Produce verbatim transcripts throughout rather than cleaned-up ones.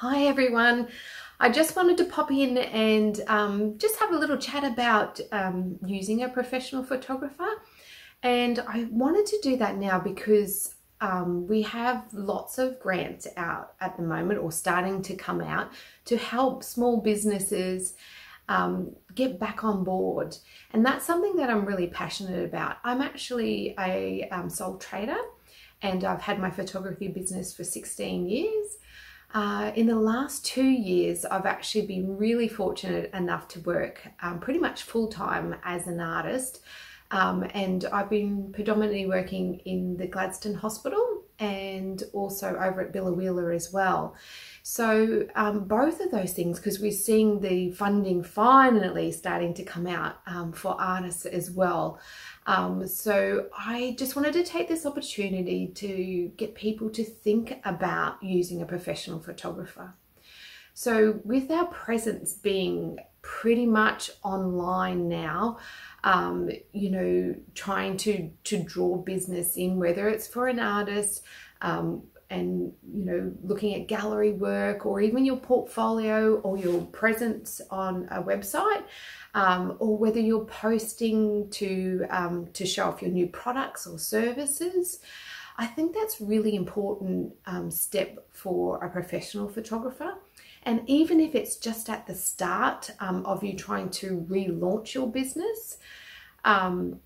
Hi everyone, I just wanted to pop in and um, just have a little chat about um, using a professional photographer, and I wanted to do that now because um, we have lots of grants out at the moment, or starting to come out, to help small businesses um, get back on board, and that's something that I'm really passionate about. I'm actually a um, sole trader, and I've had my photography business for sixteen years. Uh, in the last two years, I've actually been really fortunate enough to work um, pretty much full-time as an artist. Um, and I've been predominantly working in the Gladstone Hospital and also over at Billa Wheeler as well. So um, both of those things, because we're seeing the funding finally starting to come out um, for artists as well. Um, so I just wanted to take this opportunity to get people to think about using a professional photographer. So with our presence being pretty much online now, um, you know, trying to, to draw business in, whether it's for an artist um, and, you know, looking at gallery work or even your portfolio or your presence on a website, um, or whether you're posting to, um, to show off your new products or services. I think that's really important um, step for a professional photographer. And even if it's just at the start um, of you trying to relaunch your business, um,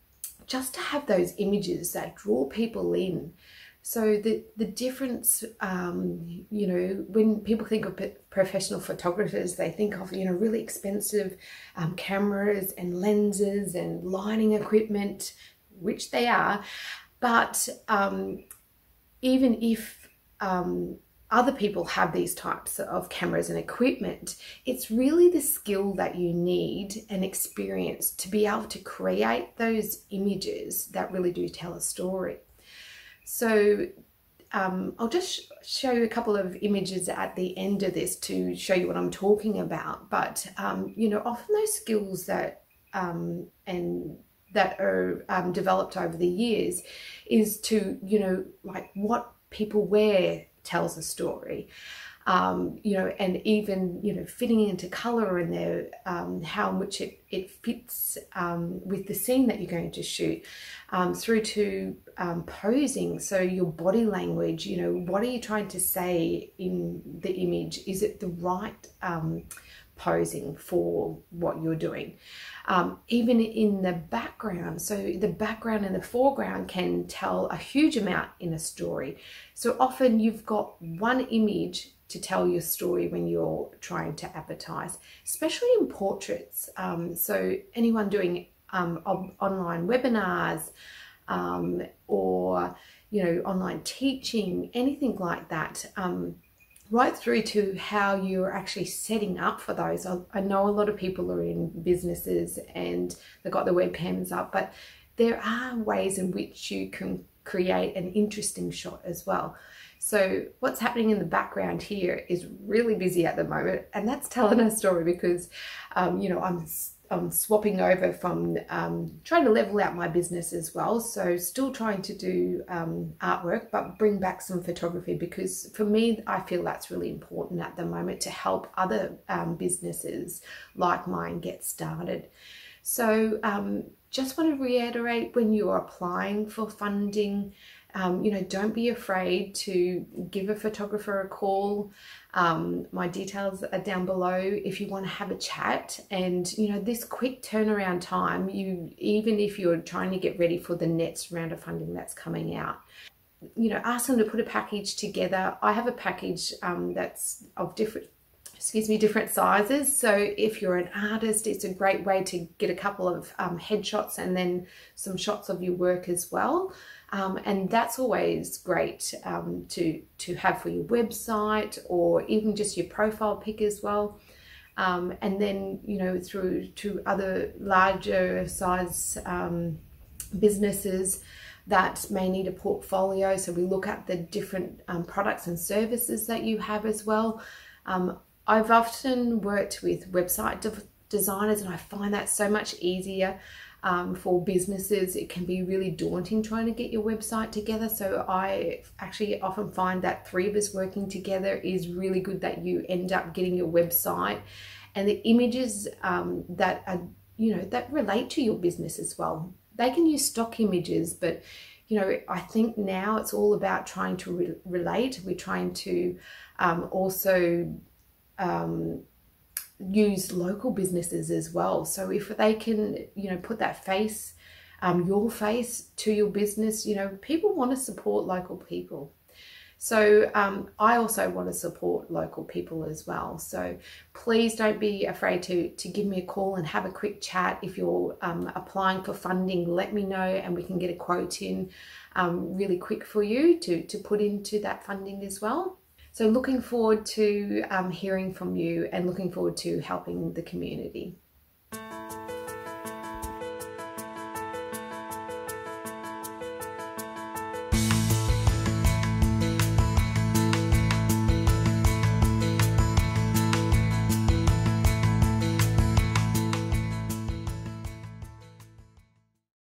just to have those images that draw people in. So the, the difference, um, you know, when people think of professional photographers, they think of, you know, really expensive um, cameras and lenses and lighting equipment, which they are. But um, even if um, other people have these types of cameras and equipment, it's really the skill that you need and experience to be able to create those images that really do tell a story. So um, I'll just sh show you a couple of images at the end of this to show you what I'm talking about. But, um, you know, often those skills that um, and that are um, developed over the years is to, you know, like what people wear tells a story, um, you know, and even, you know, fitting into colour and their, um, how much it, it fits um, with the scene that you're going to shoot, um, through to um, posing, so your body language, you know, what are you trying to say in the image? Is it the right um, posing for what you're doing? Um, even in the background, so the background and the foreground can tell a huge amount in a story. So often you've got one image to tell your story when you're trying to advertise, especially in portraits. Um, so anyone doing um, online webinars um, or, you know, online teaching, anything like that, um, right through to how you're actually setting up for those. I know a lot of people are in businesses and they've got their webcams up, but there are ways in which you can create an interesting shot as well. So what's happening in the background here is really busy at the moment, and that's telling a story because, um, you know, I'm I'm swapping over from um, trying to level out my business as well. So still trying to do um, artwork, but bring back some photography, because for me, I feel that's really important at the moment to help other um, businesses like mine get started. So um, just want to reiterate, when you're applying for funding, Um, you know, don't be afraid to give a photographer a call. Um, my details are down below if you want to have a chat. And, you know, this quick turnaround time, you even if you're trying to get ready for the next round of funding that's coming out, you know, ask them to put a package together. I have a package um, that's of different, excuse me, different sizes. So if you're an artist, it's a great way to get a couple of um, headshots and then some shots of your work as well. Um, and that's always great um, to, to have for your website or even just your profile pic as well. Um, and then, you know, through to other larger size um, businesses that may need a portfolio. So we look at the different um, products and services that you have as well. Um, I've often worked with website de- designers, and I find that so much easier. Um, for businesses, it can be really daunting trying to get your website together. So I actually often find that three of us working together is really good, that you end up getting your website and the images um, that are, you know, that relate to your business as well. They can use stock images, but, you know, I think now it's all about trying to re relate. We're trying to um, also um, use local businesses as well. So if they can, you know, put that face, um, your face to your business, you know, people want to support local people. So um, I also want to support local people as well. So please don't be afraid to, to give me a call and have a quick chat. If you're um, applying for funding, let me know and we can get a quote in um, really quick for you to, to put into that funding as well. So looking forward to um, hearing from you and looking forward to helping the community.